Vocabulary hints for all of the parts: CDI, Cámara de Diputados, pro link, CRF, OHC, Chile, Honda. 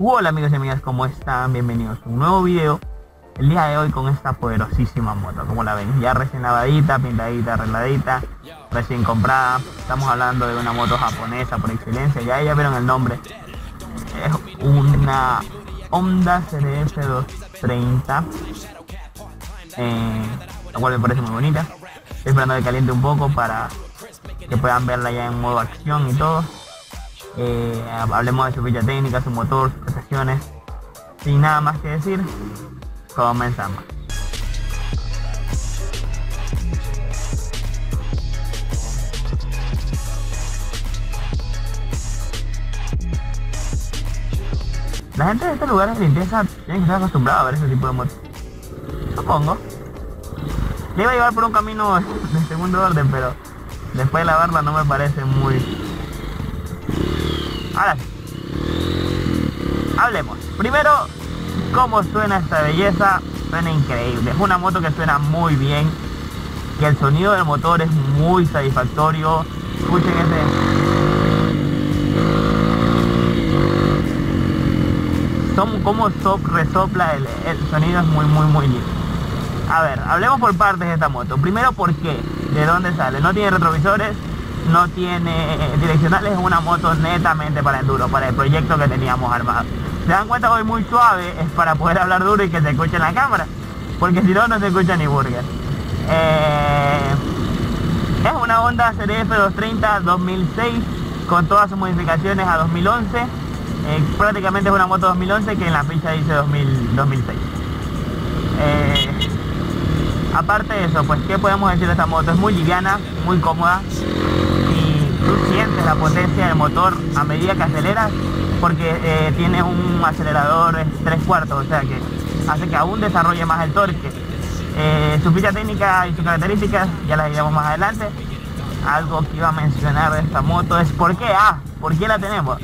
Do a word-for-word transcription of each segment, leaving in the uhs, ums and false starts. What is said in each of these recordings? Hola amigos y amigas, ¿cómo están? Bienvenidos a un nuevo video. El día de hoy con esta poderosísima moto, como la ven, ya recién lavadita, pintadita, arregladita, recién comprada. Estamos hablando de una moto japonesa por excelencia, ya ya vieron el nombre. Es una Honda C R F doscientos treinta, eh, la cual me parece muy bonita. Estoy esperando que caliente un poco para que puedan verla ya en modo acción y todo. Eh, hablemos de su ficha técnica, su motor, sus prestaciones. Sin nada más que decir, comenzamos. La gente de este lugar de limpieza tiene que estar acostumbrada a ver este tipo de motos, supongo. Le iba a llevar por un camino de segundo orden, pero después de lavarla no me parece muy... Ahora, hablemos. Primero, cómo suena esta belleza. Suena increíble. Es una moto que suena muy bien, que el sonido del motor es muy satisfactorio. Escuchen ese... Son como sop, resopla el, el sonido, es muy muy muy lindo. A ver, hablemos por partes de esta moto. Primero, ¿por qué? ¿De dónde sale? No tiene retrovisores, no tiene direccionales, es una moto netamente para enduro, para el proyecto que teníamos armado. Se dan cuenta, hoy muy suave, es para poder hablar duro y que se escuche en la cámara, porque si no, no se escucha ni burger. Eh, es una Honda C R F doscientos treinta dos mil seis, con todas sus modificaciones a dos mil once. Eh, prácticamente es una moto dos mil once que en la ficha dice dos mil, dos mil seis. Eh, aparte de eso, pues, ¿qué podemos decir de esta moto? Es muy liviana, muy cómoda. Tú sientes la potencia del motor a medida que aceleras, porque eh, tiene un acelerador tres cuartos, o sea que hace que aún desarrolle más el torque. Eh, su ficha técnica y sus características ya las iremos más adelante. Algo que iba a mencionar de esta moto es por qué, ah, por qué la tenemos.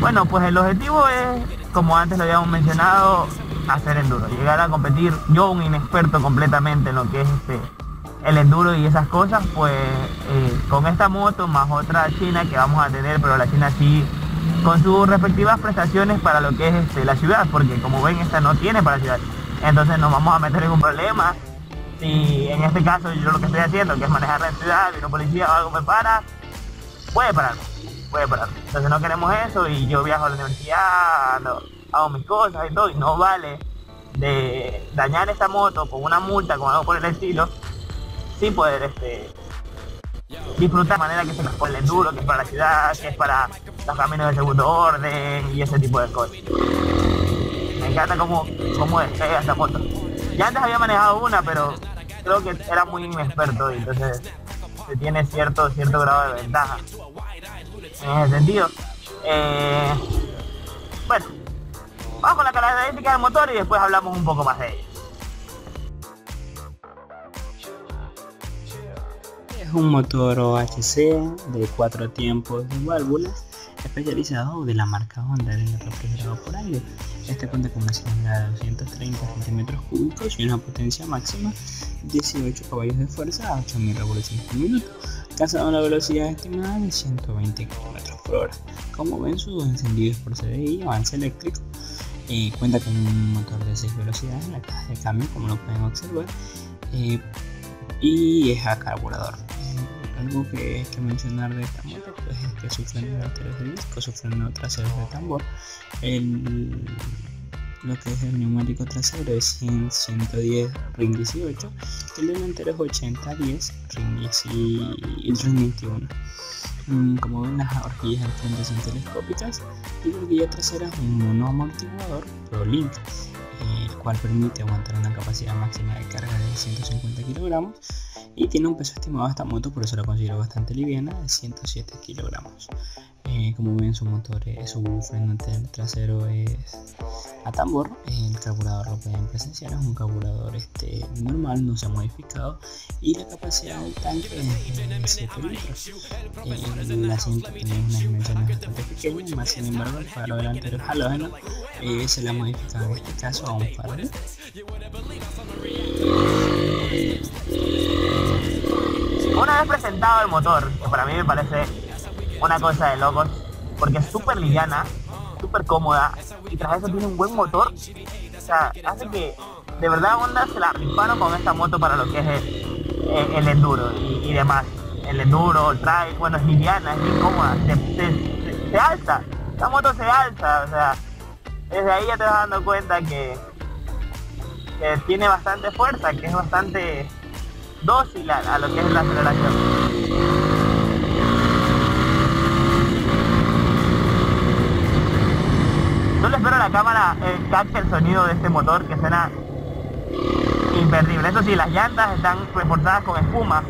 Bueno, pues el objetivo es, como antes lo habíamos mencionado, hacer enduro, llegar a competir. Yo, un inexperto completamente en lo que es este el enduro y esas cosas, pues eh, con esta moto más otra china que vamos a tener, pero la china sí con sus respectivas prestaciones para lo que es este, la ciudad, porque como ven, esta no tiene para ciudad, entonces nos vamos a meter en un problema si en este caso yo lo que estoy haciendo, que es manejar la ciudad, viene un policía o algo, me para, puede pararme, puede pararme, entonces no queremos eso. Y yo viajo a la universidad, no, hago mis cosas y todo, y no vale de dañar esta moto con una multa, con algo por el estilo, sin poder este, disfrutar de manera que se nos pone el enduro, que es para la ciudad, que es para los caminos de segundo orden y ese tipo de cosas. Me encanta cómo, cómo despega esta moto. Ya antes había manejado una, pero creo que era muy inexperto y entonces se tiene cierto, cierto grado de ventaja en ese sentido. Eh, bueno, vamos con la característica del motor y después hablamos un poco más de ella. Un motor O H C de cuatro tiempos de válvulas, especializado de la marca Honda, en el refrigerado por aire. Este cuenta con una cilindrada de doscientos treinta centímetros cúbicos y una potencia máxima de dieciocho caballos de fuerza a ocho mil revoluciones por minuto, alcanzando una velocidad estimada de ciento veinte kilómetros por hora. Como ven, sus encendidos por C D I, avance eléctrico. Eh, cuenta con un motor de seis velocidades en la caja de cambio, como lo pueden observar, eh, y es a carburador. Algo que hay que mencionar de esta moto, pues, es que su freno delantero es de disco, su freno trasero es de tambor. El, lo que es el neumático trasero es cien, ciento diez, ring dieciocho, el delantero es ochenta, diez, ring diez y el ring veintiuno. Como ven, las horquillas del frente son telescópicas y la horquilla trasera es un monoamortiguador pro link, el cual permite aguantar una capacidad máxima de carga de ciento cincuenta kilogramos, y tiene un peso estimado a esta moto, por eso la considero bastante liviana, de ciento siete kilogramos. Eh, como ven, su motor, eh, su freno trasero es a tambor. El carburador lo pueden presenciar, es un carburador este, normal, no se ha modificado, y la capacidad del tanque es de siete litros. Eh, la cinta tiene unas dimensiones bastante pequeñas, más sin embargo el faro delantero halógeno eh, se la ha modificado en este caso a un faro. Una vez presentado el motor, que para mí me parece una cosa de locos, porque es súper liviana, súper cómoda y tras eso tiene un buen motor. O sea, hace que de verdad Honda se la rifaron con esta moto para lo que es el, el, el enduro y, y demás. El enduro, el trail, bueno, es liviana, es incómoda, se, se, se, se alza, esta moto se alza. O sea, desde ahí ya te vas dando cuenta que, que tiene bastante fuerza, que es bastante dócil a, a lo que es la aceleración. Solo espero la cámara eh, capte el sonido de este motor, que suena imperdible. Eso sí, las llantas están reforzadas con espuma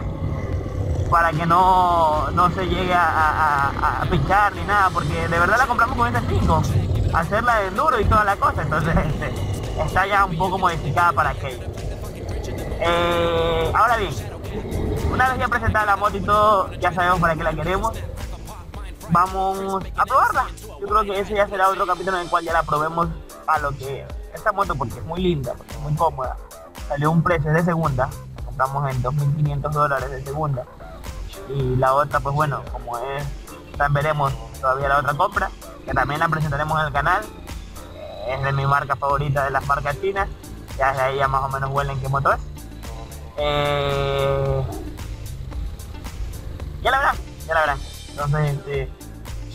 para que no, no se llegue a, a, a pichar ni nada, porque de verdad la compramos con este cinco, hacerla de enduro y toda la cosa. Entonces este, está ya un poco modificada para aquello. Eh, ahora bien, una vez ya presentada la moto y todo, ya sabemos para qué la queremos. Vamos a probarla. Yo creo que ese ya será otro capítulo en el cual ya la probemos a lo que es esta moto, porque es muy linda, porque es muy cómoda. Salió un precio de segunda, la compramos en dos mil quinientos dólares de segunda, y la otra pues bueno, como es, también veremos todavía la otra compra, que también la presentaremos en el canal. Es de mi marca favorita, de las marcas chinas. Ya desde ahí ya más o menos huelen qué moto es. eh... ya la verán, ya la verán. Entonces, este,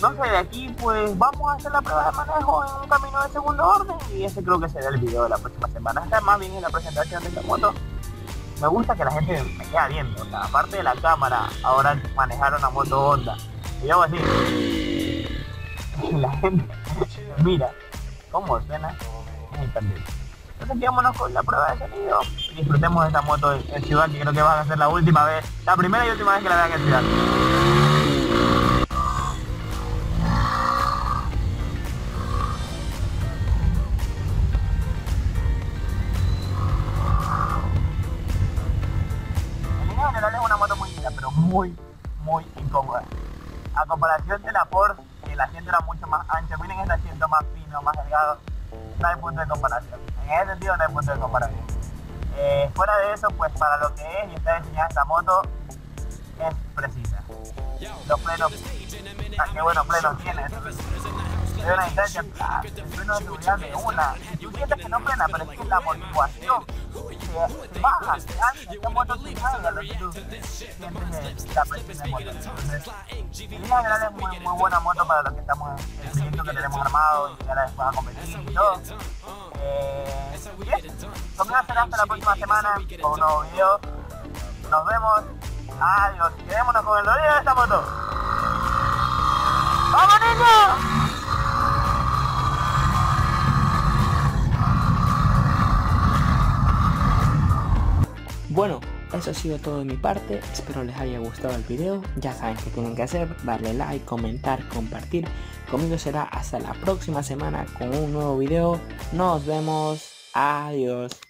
no sé, de aquí pues vamos a hacer la prueba de manejo en un camino de segundo orden, y ese creo que será el video de la próxima semana. Está más bien en la presentación de esta moto. Me gusta que la gente me queda viendo, o sea, aparte de la cámara, ahora manejar una moto Honda. Y yo así, la gente mira cómo suena, es increíble. Entonces quedémonos con la prueba de sonido y disfrutemos de esta moto en, en ciudad, que creo que va a ser la última vez, la primera y última vez que la vean en ciudad. Muy, muy incómoda. A comparación de la Ford, que el asiento era mucho más ancho, miren este asiento más fino, más delgado, no hay punto de comparación. En ese sentido no hay punto de comparación. Eh, fuera de eso, pues para lo que es y está diseñada esta moto, es precisa. Los frenos, tan que buenos frenos tiene. De una distancia, ah, el freno de seguridad de una. Tú sientes que no frena, pero es que la amortiguación se baja, se alza, esta moto se salga, lo que tú sientes la presión de moto. Entonces, en línea general es muy, muy buena moto para lo que estamos en el proyecto que tenemos armado y ahora después a competir y todo. Eh, bien, conmigo será hasta la próxima semana con un nuevo video. Nos vemos. Adiós. Quedémonos con el dolor de esta moto. ¡Vamos, niños! Bueno, eso ha sido todo de mi parte, espero les haya gustado el video, ya saben qué tienen que hacer, darle like, comentar, compartir, conmigo será hasta la próxima semana con un nuevo video, nos vemos, adiós.